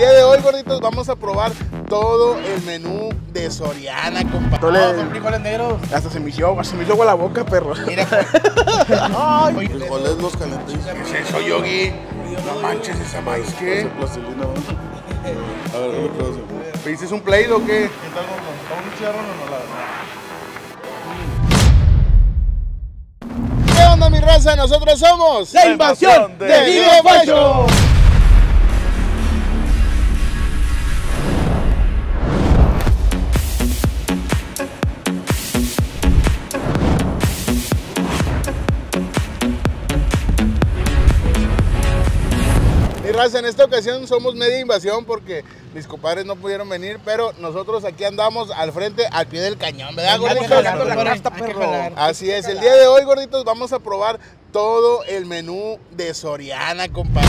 día de hoy, gorditos, vamos a probar todo el menú de Soriana, compadre. Son frijoles negros. Hasta se me hizo agua la boca, perro. Mira. Ay, frijoles los calenté. ¿Qué es eso, Yogi? No manches, esa maíz, ¿qué? A ver, reproduce. ¿Pediste un play o qué? ¿Qué tal, gordo? ¿Está un chicharrón o no? Mi raza, nosotros somos La Invasión de Big&fashion. Mi raza, en esta ocasión somos media invasión porque mis compadres no pudieron venir, pero nosotros aquí andamos al frente, al pie del cañón, ¿verdad, gorditos? Así es, el día de hoy, gorditos, vamos a probar todo el menú de Soriana, compadre.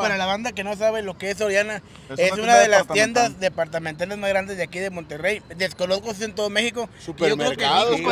Para la banda que no sabe lo que es Soriana, es una de las tiendas departamentales más grandes de aquí de Monterrey. Desconozco en todo México. Supermercados, sí,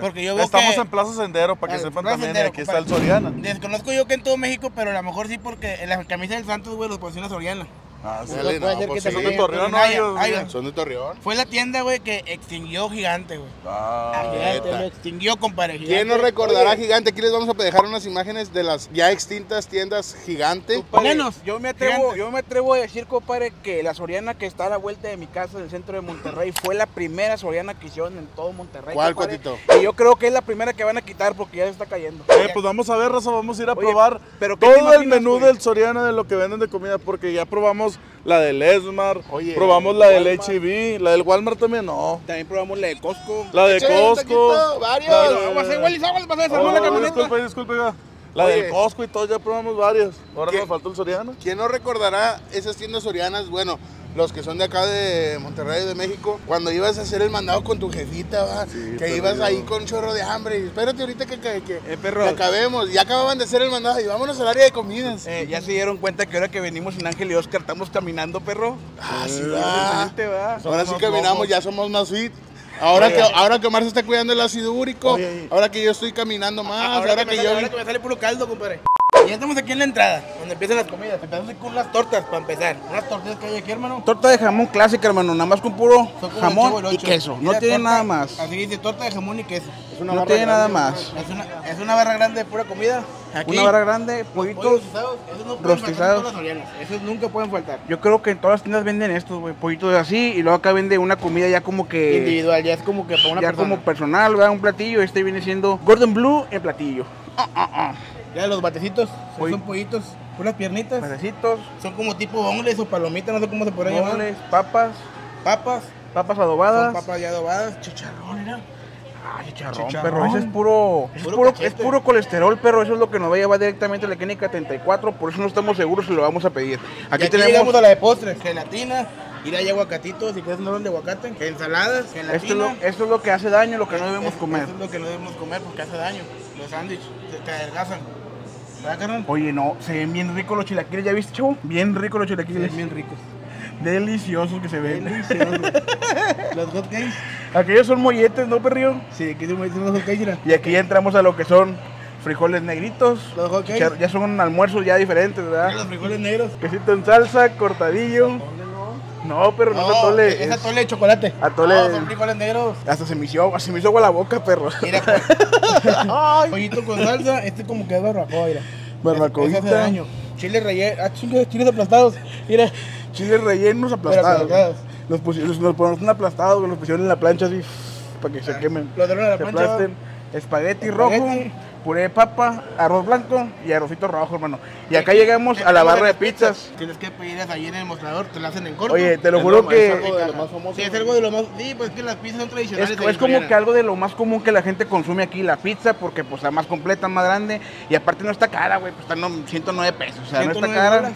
porque yo estamos en Plaza Sendero, para que sepan también, Sendero, aquí está el Soriana. Desconozco yo que en todo México, pero a lo mejor sí, porque en las camisas del Santos, güey, los posiciona Soriana. Ah, sí, no, pues sí. Son de Torreón, no, ellos son de Torreón. Fue la tienda, güey, que extinguió Gigante, güey. Ah, Gigante, lo extinguió, compadre. ¿Quién nos recordará Gigante? Aquí les vamos a dejar unas imágenes de las ya extintas tiendas Gigante. Menos, yo me atrevo a decir, compadre, que la Soriana que está a la vuelta de mi casa, en el centro de Monterrey, fue la primera Soriana que hicieron en todo Monterrey. ¿Cuál, Cuatito? Y yo creo que es la primera que van a quitar porque ya se está cayendo. Pues vamos a ver, Rosa, vamos a ir a probar todo el menú del Soriana, de lo que venden de comida, porque ya probamos la del Lesmar, probamos la del H&B, la del Walmart también no. También probamos la de Costco. La de Costco. Varios. Disculpe, la del Costco y todo, ya probamos varias. Ahora nos faltó el Soriana. ¿Quién no recordará esas tiendas Sorianas? Bueno, los que son de acá de Monterrey, de México, cuando ibas a hacer el mandado con tu jefita, ¿va? Sí, que ibas ahí con un chorro de hambre y espérate ahorita que acabemos. Ya acababan de hacer el mandado y vámonos al área de comidas. Ya se dieron cuenta que ahora que venimos en Ángel y Oscar estamos caminando, perro. Ah, sí, va. Ahora sí caminamos, ya somos más fit. Ahora que Omar se está cuidando el ácido úrico, ahora que yo estoy caminando más, ahora que me sale puro caldo, compadre. Ya estamos aquí en la entrada, donde empiezan las comidas. Empezamos con las tortas, para empezar. Unas tortas que hay aquí, hermano. Torta de jamón clásica, hermano, nada más con puro jamón y queso. No tiene nada más. Así dice, torta de jamón y queso. No tiene nada más. Es una barra grande de pura comida. Aquí, una barra grande, pollitos rostizados. Esos nunca pueden faltar. Yo creo que en todas las tiendas venden estos, güey, pollitos así. Y luego acá vende una comida ya como que individual, ya es como que para una persona. Ya como personal, ¿verdad? Un platillo. Este viene siendo Gordon Blue en platillo. Ya los batecitos, son pollitos, unas piernitas. Batecitos. Son como tipo boneless o palomitas, no sé cómo se podrá llamar. Boneless, papas. Papas adobadas. Son papas ya adobadas. Chicharrón, ¿no? Ah, chicharrón, perro. Ese es puro colesterol, perro. Eso es lo que nos va a llevar directamente a la clínica 34. Por eso no estamos seguros si lo vamos a pedir. Aquí tenemos a la de postres, gelatina. Y hay aguacatitos, si quieres no hablan de aguacate, ensaladas, gelatina. Esto es lo que hace daño, lo que no debemos comer. Esto es lo que no debemos comer porque hace daño. Los sándwiches te adelgazan. ¿Verdad, carnal? Oye, no, se ven bien ricos los chilaquiles, ¿ya viste, chavo? Bien ricos los chilaquiles. Se ven bien ricos. Deliciosos que se ven. Deliciosos. Los hot cakes. Aquellos son molletes, ¿no, perrillo? Sí, aquí son molletes, los hot cakes, mira. Y aquí ya entramos a lo que son frijoles negritos. Los hot cakes. Ya son almuerzos ya diferentes, ¿verdad? Los frijoles negros. Quesito en salsa, cortadillo. No, pero no es atole. Es atole de chocolate. Atole. No, son frijoles negros. Hasta se me hizo agua la boca, perro. Mira, ay, pollito con salsa. Este como que es barbacoa, mira. Barbacoita. Hace daño. Chiles rellenos. Ah, chiles aplastados. Mira. Chiles rellenos aplastados. Los pusieron aplastados, los pusieron en la plancha así, para que se quemen. Los dieron a la plancha. Espagueti rojo, puré de papa, arroz blanco y arrocito rojo, hermano. Y acá llegamos a la barra de pizzas. Tienes que pedirlas ahí en el mostrador, te las hacen en corto. Oye, te lo juro que es algo de lo más famoso. Sí, es algo de lo más. Sí, pues que las pizzas son tradicionales. Es como que algo de lo más común que la gente consume aquí, la pizza, porque pues está más completa, más grande. Y aparte no está cara, güey, pues está $109. O sea, no está cara.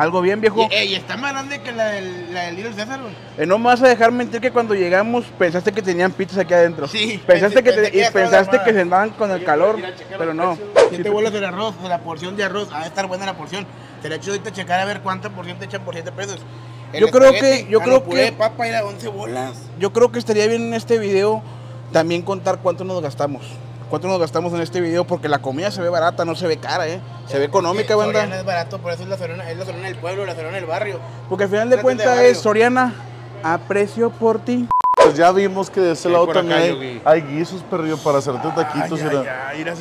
¿Algo bien, viejo? Y está más grande que la del Little César, güey. No me vas a dejar mentir que cuando llegamos pensaste que tenían pizzas aquí adentro. Sí. Pensaste que se andaban con el calor, pero no. Siete bolas del arroz, de la porción de arroz. Ha de estar buena la porción. Te la he hecho ahorita checar a ver cuánta porción te echan por 7 pesos. Yo creo que papa era 11 bolas. Yo creo que estaría bien en este video también contar cuánto nos gastamos. ¿Cuánto nos gastamos en este video? Porque la comida se ve barata, no se ve cara, ¿eh? Se ve económica, ¿verdad? Soriana es barato, por eso es la Soriana del pueblo, la Soriana del barrio. Porque al final de cuentas es Soriana a precio por ti. Pues ya vimos que de ese lado también hay guisos, perrillo, para hacerte taquitos.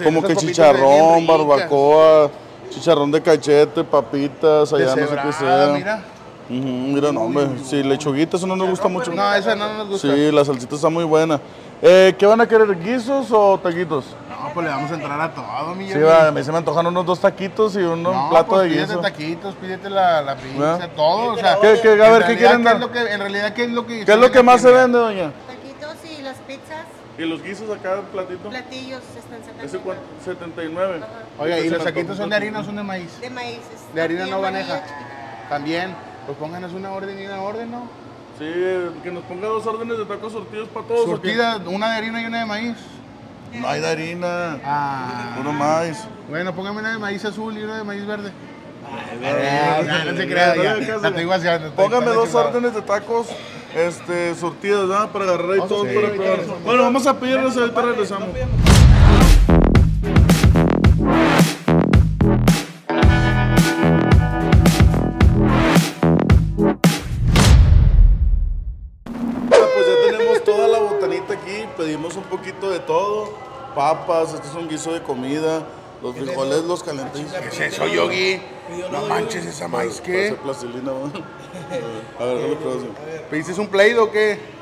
Como que chicharrón, barbacoa, chicharrón de cachete, papitas, allá no sé qué sea. Mira, no, hombre, sí, lechuguita, eso no nos gusta mucho. No, esa no nos gusta. Sí, la salsita está muy buena. ¿Qué van a querer, guisos o taquitos? No, pues le vamos a entrar a todo, mi hermano. Sí, va, a mí se me antojan unos 2 taquitos y un plato pues de guiso. Pídete taquitos, pídete la pizza, ¿verdad? Todo. A ver, ¿qué quieren dar? En realidad, ¿qué es lo que más se vende, doña? Taquitos y las pizzas. ¿Y los guisos acá, el platito? Platillos, están 79. ¿Ese cuánto? 79. Ajá. Oiga, ¿y los taquitos son de harina o son de maíz? De maíz. De harina no maneja. También, pues pónganos una orden y una orden, ¿no? Sí, que nos ponga 2 órdenes de tacos sortidos para todos. Sortida, una de harina y una de maíz. No hay de harina. Ah. Uno maíz. Bueno, póngame una de maíz azul y una de maíz verde. No te creas. Póngame 2 órdenes de tacos sortidas, ¿verdad? Para agarrar y todo. Bueno, vamos a pedirles a él para regresamos. Pedimos un poquito de todo, papas, esto es un guiso de comida, los frijoles, los calentines. ¿Qué es eso, Yogi? No manches esa maíz, ¿qué? Esa plastilina, ¿no? A ver, déjame probarlo. ¿Pediste un Play-Doh o qué?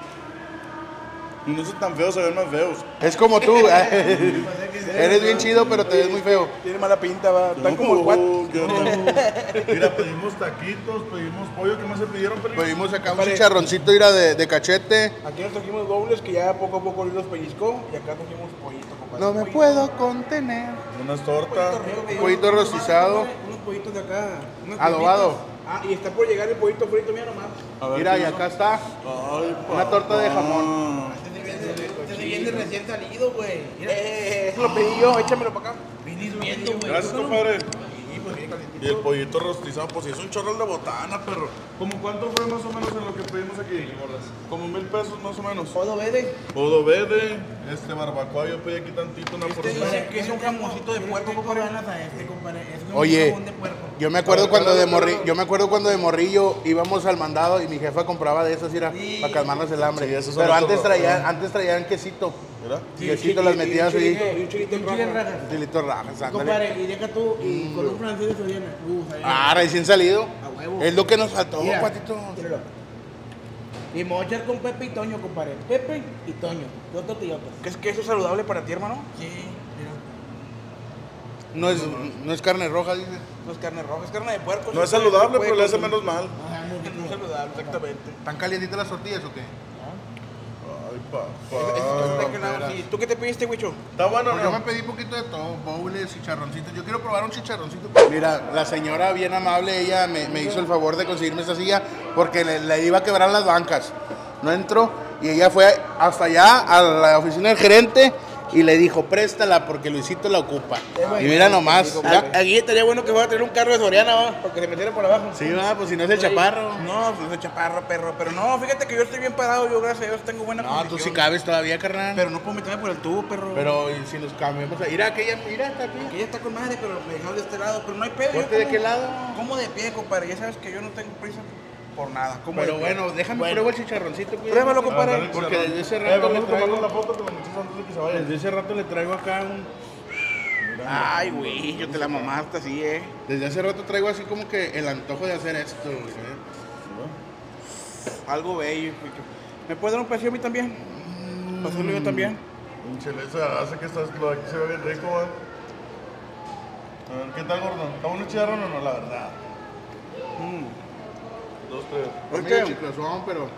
No son tan feos, se ven más feos. Es como tú, eres bien chido, pero te ves muy feo. Tiene mala pinta, va. Están como el guat. Mira, pedimos taquitos, pedimos pollo, ¿qué más se pidieron? Pedimos acá un chicharroncito, mira, de cachete. Aquí nos trajimos dobles que ya poco a poco los pellizcó y acá trajimos pollito, compadre. No me puedo contener. Unas tortas, un pollito rostizado. Unos pollitos de acá. Adobado. Ah, y está por llegar el pollito frito, mira nomás. Mira, y acá está una torta de jamón. Este viene recién salido, güey. Eso lo pedí yo, échamelo para acá. Gracias, compadre. Y el pollito rostizado, pues si es un chorro de botana, perro. ¿Cómo cuánto fue más o menos en lo que pedimos aquí? Como 1000 pesos más o menos. Odo verde, barbacoa, yo pedí aquí tantito, una porción. Que es un jamoncito de puerco, ¿cómo le ganas a este, compadre? Oye, yo me acuerdo cuando de morrillo íbamos al mandado y mi jefa compraba de esas, era para calmarnos el hambre. Pero antes traían quesito. ¿Verdad? Sí, quesito, las metías ahí. Un chilito en rajas. Un chilito en rajas, compadre, y deja tú, y con un francés de Soriana. Recién salido. A huevo. Es lo que nos faltó, patito. Y me voy a echar con Pepe y Toño, compadre. Pepe y Toño. Dos tortillotas. ¿Qué es queso saludable para ti, hermano? Sí, mira. No es carne roja, dice. No es carne roja, es carne de puerco. No es saludable, pero le hace menos mal. No es saludable, exactamente. ¿Están calientitas las tortillas o qué? ¿Y tú qué te pediste, güicho? Está bueno, pues no. Yo me pedí un poquito de todo, bowls, chicharroncitos. Yo quiero probar un chicharroncito. Mira, la señora bien amable, ella me hizo el favor de conseguirme esta silla porque le iba a quebrar las bancas. No entró y ella fue hasta allá a la oficina del gerente y le dijo, préstala porque Luisito la ocupa. Y mira nomás. Aquí estaría bueno que fuera a tener un carro de Soriana, ¿va? Porque se metiera por abajo. Sí, va, pues si no es el chaparro. No, pues no es el chaparro, perro. Pero no, fíjate que yo estoy bien parado, yo gracias a Dios tengo buena condición. No, tú sí cabes todavía, carnal. Pero no puedo meterme por el tubo, perro. Pero si nos cambiamos, mira, aquella está aquí. Aquella está con madre, pero me dejamos de este lado. Pero no hay pedo. ¿Ponte de qué lado? Como de pie, compadre. Ya sabes que yo no tengo prisa. Por nada, pero bueno, déjame pruebo el chicharroncito. Pruébalo, compadre. Porque desde ese rato le traigo la foto, antes de que se vaya. Desde ese rato le traigo acá un... Ay, güey, yo te la mamaste así, ¿eh? Desde hace rato traigo así como que el antojo de hacer esto, güey. Algo bello. ¿Me puede dar un pedazo a mí también? Pasarlo yo también. Cheleza, hace que estás... Lo de aquí se ve bien rico, güey. A ver, ¿qué tal, gordo? ¿Está bueno el chicharrón o no? La verdad. Dos, tres. Porque chiclazón, pero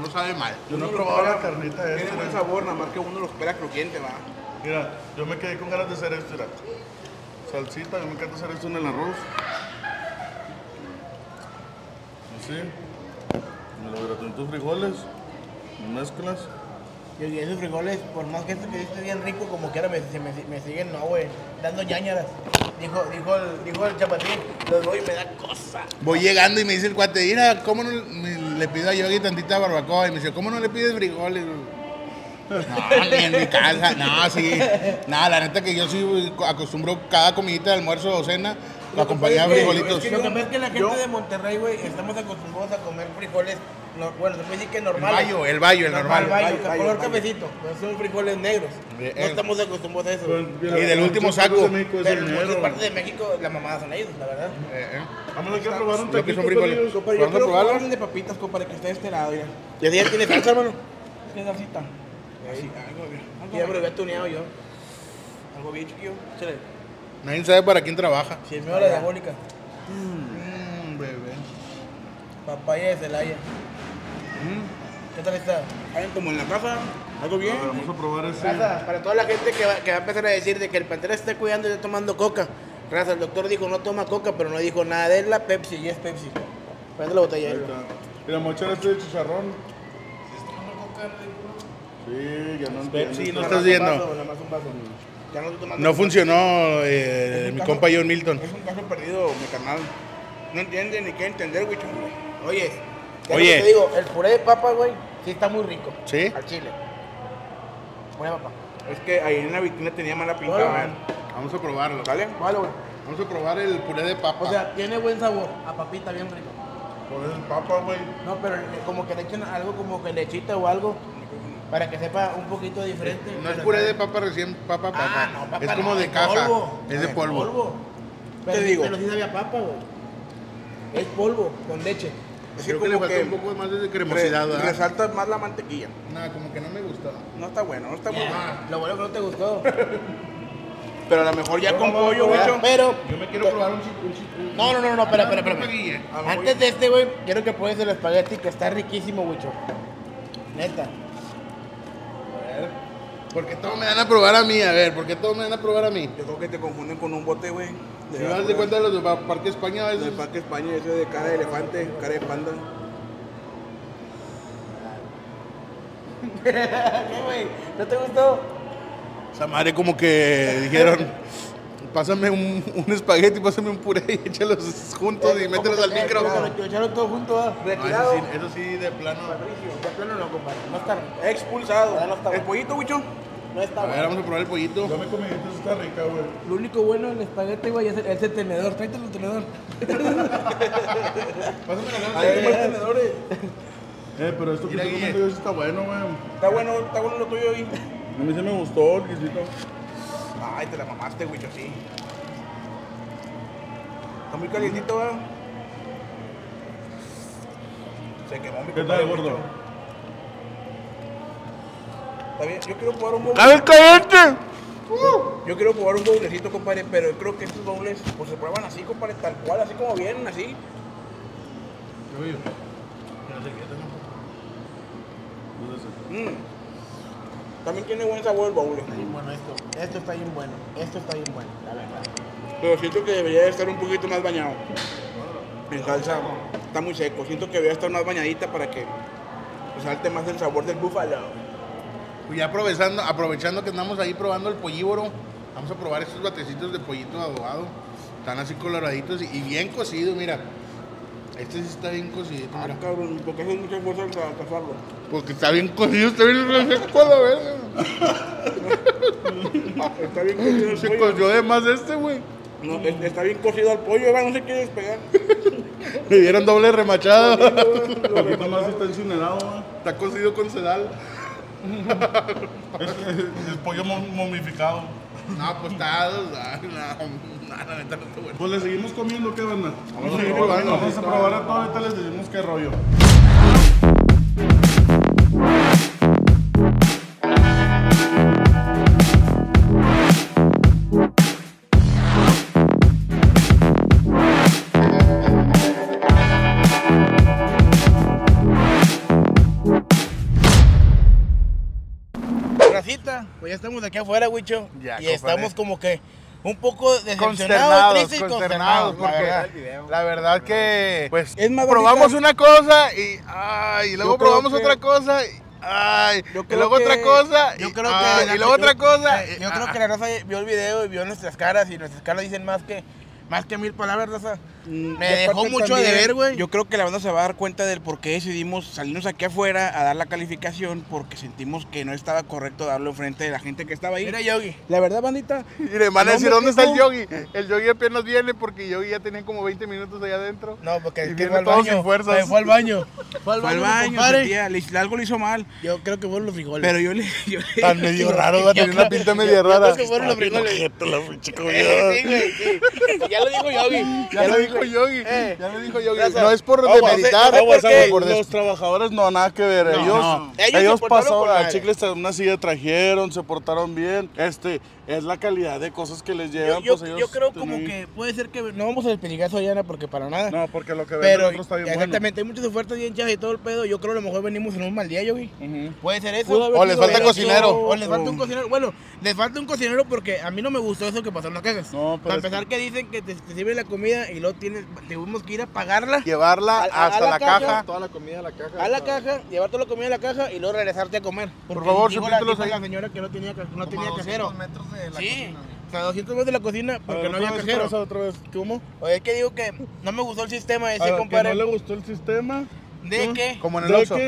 no sabe mal. Yo no he probado la carnita esta. Tiene buen sabor, nada más que uno lo espera crujiente, va. Mira, yo me quedé con ganas de hacer esto, mira. Salsita, yo me encanta hacer esto en el arroz. Sí. Me lo grato en tus frijoles, me mezclas. Y esos frijoles, por más que esto que esté bien rico, como quiera me siguen, no, güey, dando ñañaras. Dijo el chapatín, los voy y me da cosa. Voy llegando y me dice el cuate, mira, ¿cómo no le pido a Yogi tantita barbacoa? Y me dice, ¿cómo no le pides frijoles? No, ni en mi casa, no, sí. No, la neta que yo sí acostumbro cada comidita de almuerzo o cena, lo acompañaba de frijolitos. Es que lo que pasa es que la gente de Monterrey, güey, estamos acostumbrados a comer frijoles. No, bueno, se puede decir que es normal. El bayo, normal. Color cafecito. Pues son frijoles negros. No estamos acostumbrados a eso. Y del último saco. Pero en parte de México, las mamadas son ellos, la verdad. Vamos aquí a probar un taquito. Compadre, yo quiero probar el de papitas, compadre, que está de este lado. ¿Y así ya tiene salsa, hermano? Tiene salsita. Así, algo. Ya me lo había tuneado yo. Algo bien chiquillo. Nadie sabe para quién trabaja. Si el mío la diabólica. Mmm, bebé. Papaya de Celaya. ¿Qué tal está? Hay como en la casa, algo bien. Ver, vamos a probar ese. Raza, para toda la gente que va a empezar a decir de que el Pantera está cuidando y está tomando coca. Raza, el doctor dijo no toma coca, pero no dijo nada de la Pepsi, y es Pepsi. Prende la botella ahí. Y la mochila este de chicharrón. ¿Se está tomando coca? Sí, ya no es Pepsi, no estás viendo. Nada más un vaso. Ya no, no funcionó mi compa John Milton. Es un caso perdido, mi carnal. No entiende ni qué entender, güey. Oye. Oye, te digo, el puré de papa, güey, sí está muy rico. ¿Sí? Al chile. Puré de papa. Es que ahí en la vitrina tenía mala pinta, güey. Vale. Vamos a probarlo. ¿Vale? Vale, güey. Vamos a probar el puré de papa. O sea, tiene buen sabor. A papita bien rico. Por eso el papa, güey. No, pero como que le echen algo, como que lechita o algo, para que sepa un poquito diferente. No es puré de papa recién, papa. Ah, no, papa. Es como no, de caja. Es de polvo. Pero te digo. Pero sí sabía papa, güey. Es polvo con leche. Es creo que le faltó un poco más de cremosidad, ¿verdad? Resalta más la mantequilla. Nada, como que no me gustó. No está bueno, no está bueno. Lo bueno que no te gustó. Pero a lo mejor ya con pollo, güey. Pero yo me quiero probar un No, espera. Antes de este, güey, quiero que pruebes el espagueti, que está riquísimo, güey. Neta. A ver. Porque todos me dan a probar a mí, Yo creo que te confunden con un bote, güey. Si me das de cuenta de los del Parque España, esos. Del Parque España, ese de cara de elefante, cara de panda. ¿Qué, güey? ¿No te gustó? Esa madre como que dijeron, pásame un espagueti, pásame un puré y échalos juntos y mételos al micro. Lo echaron todos juntos, retirado. No, eso sí, de plano. Patricio, de plano no, compadre. No está expulsado. No está. ¿El pollito, bicho? No está bueno. A ver, vamos a probar el pollito. Yo me comí, entonces está rica, güey. Lo único bueno del espagueti, güey, es el tenedor. Tráete el tenedor. Pásame la gana. Ahí hay más tenedores. Pero esto que estoy comiendo yo sí está bueno, güey. Está bueno lo tuyo, güey. A mí sí me gustó el quesito. Ay, te la mamaste, güey, yo sí. Está muy calientito, güey. Se quemó mi compadre. ¿Qué tal, gordo? Está bien, yo quiero probar un doble. Yo quiero probar un doblecito, compadre, pero yo creo que estos dobles pues se prueban así, compadre, tal cual, así como vienen, así. También tiene buen sabor el doble. Está bien bueno esto. Esto está bien bueno, la verdad. Pero siento que debería estar un poquito más bañado. En salsa está muy seco. Siento que debería estar más bañadita para que salte más el sabor del búfalo. Pues ya aprovechando que andamos ahí probando el pollívoro, vamos a probar estos batecitos de pollito adobado. Están así coloraditos y bien cocido, mira. Este sí está bien cocidito. Ah, mira, cabrón, ¿por qué haces mucha fuerza para cazarlo? Porque está bien cocido, está bien refresco a la verga. Está bien cocido el pollo. Se coció de más este, güey. No, está bien cocido al pollo, no se quiere despegar. Me dieron doble remachada. Poquito más está incinerado, está cocido con sedal. El pollo momificado. No, pues está. La neta no está bueno. Pues le seguimos comiendo, ¿qué banda? Vamos a probar a todo, ahorita les decimos qué rollo. Pues ya estamos aquí afuera, güicho, y compadre, estamos como que un poco decepcionados, tristes y consternados. La verdad que pues probamos una cosa y, y luego probamos otra cosa y, luego otra cosa. Yo creo que la raza vio el video y vio nuestras caras, y nuestras caras dicen más que mil palabras, raza. Me dejó mucho de ver, güey. Yo creo que la banda se va a dar cuenta del por qué decidimos salirnos aquí afuera a dar la calificación, porque sentimos que no estaba correcto darlo enfrente de la gente que estaba ahí. Mira, Yogi. La verdad, bandita. Y le van a decir, ¿dónde está el Yogi? El Yogi apenas viene porque Yogi ya tenía como 20 minutos allá adentro. No, porque fue al baño. Fue al baño. Algo le hizo mal. Yo creo que fueron los frijoles. Pero yo le... Tan medio raro, va a tener una pinta medio rara. Yo creo que fueron los frijoles. Ya lo dijo Yogi. Ya lo dijo Yogi. No es por demeritar, los trabajadores no, nada que ver. Ellos pasaron a chicles, una silla trajeron, se portaron bien. Es la calidad de cosas que les llevan. Yo creo como que puede ser que no vamos a despegar a Soriana porque para nada. No, porque lo que ven nosotros está bien bueno. Exactamente, hay muchas ofertas bien chavas y todo el pedo. Yo creo que a lo mejor venimos en un mal día, Yogi. Puede ser eso. O les falta cocinero. Bueno, les falta un cocinero porque a mí no me gustó eso que pasó en las cajas. Para empezar que dicen que te sirven la comida y luego tuvimos que ir a pagarla, llevarla hasta la caja, toda la comida a la caja, llevar toda la comida a la caja y luego regresarte a comer. Por favor, la señora que no tenía cajero. 200 metros de la cocina. O sea, 200 metros de la cocina porque no había cajero. ¿Cómo? Oye, es que digo que no me gustó el sistema ese, compadre. ¿No le gustó el sistema? ¿De qué? Como en el Oxxo.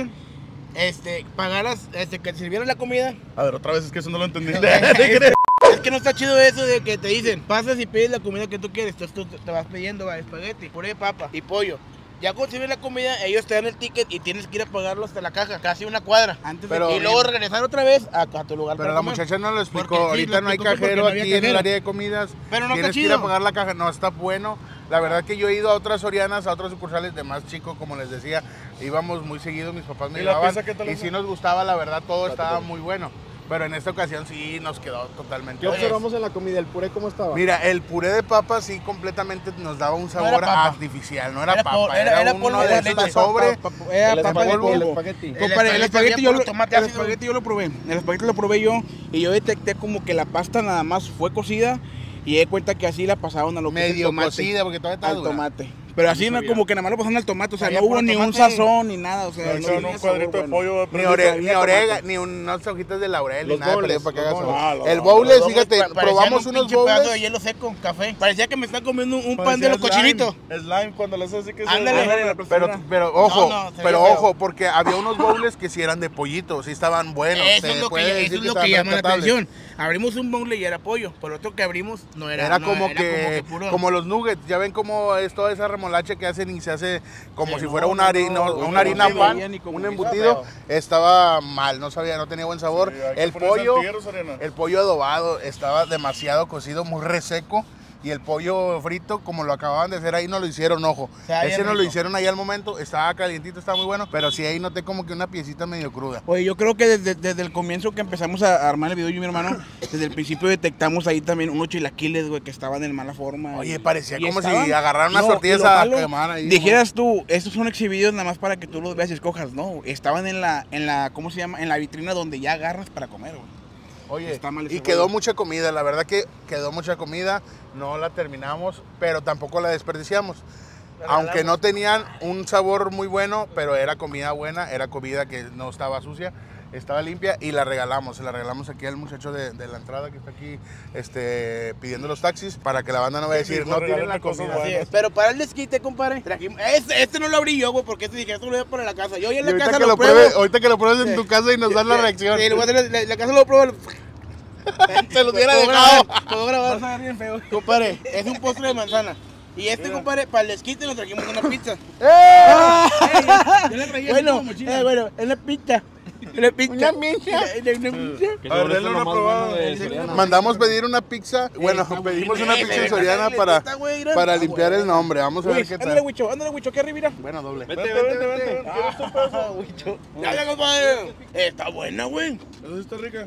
Pagaras, que sirvieron la comida. A ver, otra vez, es que eso no lo entendí. Es que no está chido eso de que te dicen, pasas y pides la comida que tú quieres. Entonces tú te vas pidiendo espagueti, puré de papa y pollo. Ya consigues la comida, ellos te dan el ticket y tienes que ir a pagarlo hasta la caja, casi una cuadra. Y luego regresar otra vez a tu lugar. Pero la muchacha no lo explicó, ahorita no hay cajero aquí en el área de comidas. Pero no está chido. Tienes que ir a pagar la caja, no está bueno. La verdad que yo he ido a otras Sorianas, a otros sucursales de más chico, como les decía. Íbamos muy seguidos, mis papás me llevaban y sí nos gustaba, la verdad, todo estaba muy bueno. Pero en esta ocasión sí nos quedó totalmente. ¿Qué observamos en la comida? ¿El puré cómo estaba? Mira, el puré de papa sí completamente nos daba un sabor artificial. No era papa, era uno de leche sobre. Era papa de polvo. El espagueti yo lo probé. El espagueti lo probé yo y yo detecté como que la pasta nada más fue cocida y di cuenta que así la pasaron a lo que es el tomate. Medio cocida porque todavía estaba dura. Al tomate. Pero así no, como que nada más lo pasaron al tomate, o sea, no hubo ni un sazón ni nada, o sea, no un cuadrito de pollo, ni orégano, ni unas hojitas de laurel, ni nada, para que haga sabor. El bowl, fíjate, probamos unos bowls de hielo seco con café. Parecía que me estaba comiendo un pan de los cochinitos. Slime cuando lo haces así que se ándale, pero ojo, porque había unos bowls que sí eran de pollito, sí estaban buenos, eso es lo que llama la atención. Abrimos un bowl y era pollo, por otro que abrimos no era, como los nuggets, ya ven cómo es toda esa remolacha que hacen y se hace como si fuera una harina, una harina pan, un embutido, estaba mal, no tenía buen sabor. El pollo adobado estaba demasiado cocido, muy reseco. Y el pollo frito, como lo acababan de hacer ahí, no lo hicieron, ojo. Ese no lo hicieron ahí al momento, estaba calientito, estaba muy bueno, pero sí ahí noté como que una piecita medio cruda. Oye, yo creo que desde el comienzo que empezamos a armar el video, yo y mi hermano, desde el principio detectamos ahí también unos chilaquiles, güey, que estaban en mala forma. Oye, parecía como si agarraran unas tortillas a quemar ahí. Dijeras tú, estos son exhibidos nada más para que tú los veas y escojas, ¿no? Estaban ¿cómo se llama? En la vitrina donde ya agarras para comer, güey. Oye, y quedó mucha comida, la verdad que quedó mucha comida, no la terminamos, pero tampoco la desperdiciamos. Aunque no tenían un sabor muy bueno, pero era comida buena, era comida que no estaba sucia, estaba limpia y la regalamos. Se la regalamos aquí al muchacho de la entrada que está aquí pidiendo los taxis para que la banda no vaya a decir, no tienen la comida. Pero para el desquite, compadre. Este no lo abrí yo, güey, porque este dije, esto lo voy a para la casa. Yo en la casa lo pruebo. Ahorita que lo pruebes en tu casa y nos das la reacción. Sí, la casa lo pruebo. Se lo hubiera dejado. Puedo grabar bien feo. Compadre, es un postre de manzana. Y compadre, para el desquite nos trajimos una pizza. Yo le traía bueno, es la pizza. Una pizza. Mandamos pedir una pizza. Bueno, pedimos una pizza en Soriana para limpiar el nombre. Vamos a ver qué tal. Ándale, Huicho, ¿qué arriba? Bueno, doble. Vete. Dale, compadre. Está buena, güey. Eso está rica.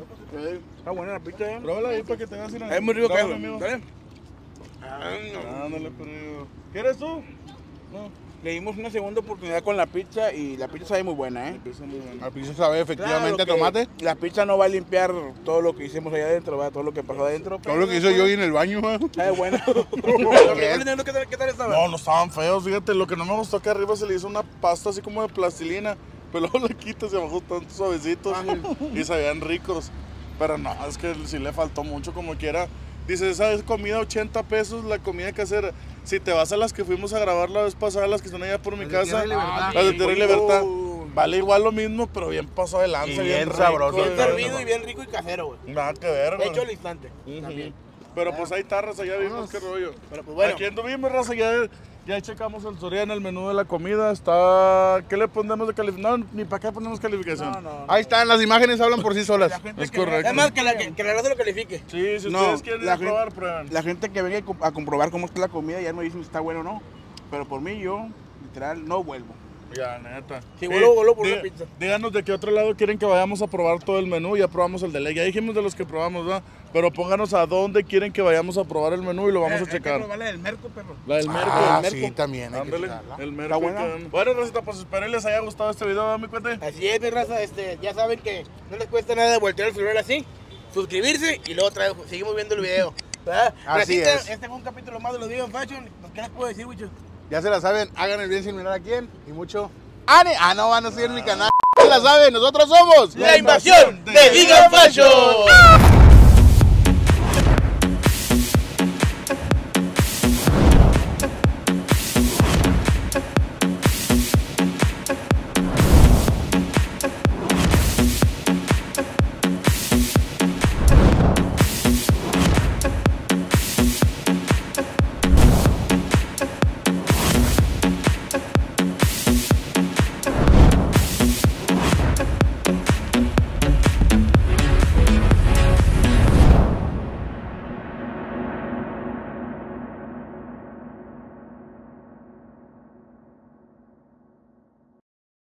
Está buena la pizza. Pruébala ahí para que te hagas una. Es muy rico, amigo. Dale. Ándale, pero. ¿Quieres tú? No. Le dimos una segunda oportunidad con la pizza y la pizza sabe muy buena, ¿eh? La pizza, muy buena. La pizza sabe efectivamente claro, a tomate. La pizza no va a limpiar todo lo que hicimos allá adentro, ¿verdad? Todo lo que pasó adentro. Todo lo que hizo yo ahí en el baño, ¿verdad? Sabe bueno. ¿Qué tal estaba? No, no estaban feos, fíjate. Lo que no me gustó que arriba se le hizo una pasta así como de plastilina, pero luego la quitas y abajo tantos suavecitos y sabían ricos. Pero no, es que sí le faltó mucho como quiera. Dice, ¿sabes? Comida 80 pesos, la comida casera. Si te vas a las que fuimos a grabar la vez pasada, las que están allá por mi casa, las de Tierra y Libertad, vale igual lo mismo, pero bien pasado de lanza, bien sabroso. Bien servido y bien rico y casero, güey. Nada que ver, güey. Hecho al instante, también. Pero pues ahí está, raza, ya vimos qué rollo. Pero pues bueno. Aquí anduvimos, raza, ya checamos el Soriana, el menú de la comida, está... ¿Qué le ponemos de calificación? No, ni para qué ponemos calificación. No, no, no. Ahí están, las imágenes hablan por sí solas. Es correcto. Es más, que la raza lo califique. Sí, si ustedes quieren probar, prueban. La gente que venga a comprobar cómo está la comida ya no dice si está bueno o no. Pero por mí, yo, literal, no vuelvo. Ya, neta. Si vuelvo, vuelvo por una pizza. Díganos de qué otro lado quieren que vayamos a probar todo el menú. Ya probamos el de ley. Ya dijimos de los que probamos, ¿verdad? Pero pónganos a dónde quieren que vayamos a probar el menú y lo vamos a checar. La del Merco, perro. La del Merco. Ah, el Merco. Sí, también. Ándale, el Merco. Bueno, racita, pues espero les haya gustado este video, mi cuate. Así es, mi raza. Ya saben que no les cuesta nada voltear el celular así, suscribirse y luego seguimos viendo el video. ¿Verdad? Así es. Este fue un capítulo más de los Big and Fashion. ¿Qué les puedo decir, muchachos? Ya se la saben, hagan el bien sin mirar a quién y mucho ¡ane! Ah, no, van a seguir mi canal. Ya la saben, nosotros somos La Invasión de Big&fashion.